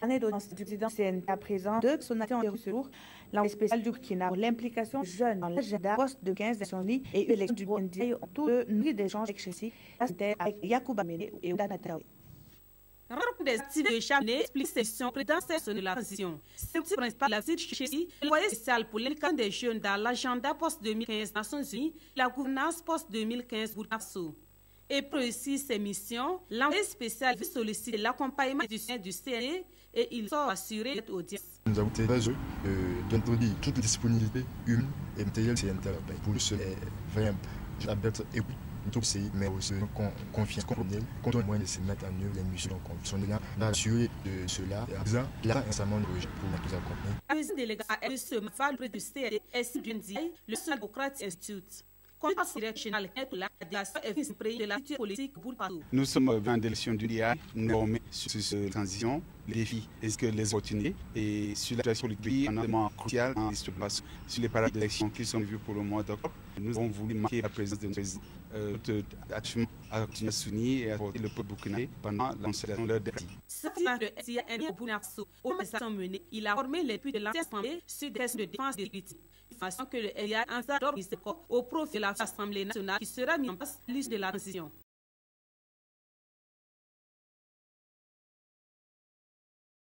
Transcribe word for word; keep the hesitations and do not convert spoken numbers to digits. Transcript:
L'année d'audience du président C N T à présent de son action de ce jour, l'envoi spécial du Burkina pour l'implication jeunes dans l'agenda poste de quinze nations libres et l'élection du Burundi en tout de nuit d'échange excessif avec Yacouba et Oda Natraoui. Rapport des actifs de Chamenez explique section prétentielle de la transition. C'est le principal de la visite Cheich, le loyer spécial pour l'élection des jeunes dans l'agenda post deux mille quinze Nations Unies, la gouvernance post deux mille quinze Burkina Faso. Et précise ses missions, l'envoyé spécial veut solliciter l'accompagnement du sein du C N E et il sort assurer cette audience. Nous avons été heureux d'introduire toutes les disponibilités humaines et matérielles du C N T. Pour nous, c'est vraiment d'abord et oui. Mais aussi confiance confortable, quand on moyen de se mettre en œuvre les missions qu'on est là, d'assurer de cela, et là, récemment, pour nous accompagner. La deuxième délégation à ce matin, près du C R S le Social Democratic Institute. Nous sommes vingt d'élections du L I A, nous sommes sur cette transition, les défis et que les opportunités, et sur la situation du pays, un élément crucial en ce passé, sur les parades d'élections qui sont vues pour le mois d'octobre, nous avons voulu marquer la présence de notre président à continuer à s'unir et à porter le peuple burkinabé pendant l'installation de leur défi. Il a formé les puits de l'ancien assemblée sur des questions de défense des critiques, de façon que le L I A en s'adore au profit de l'Assemblée nationale qui sera mise en place liste de la transition.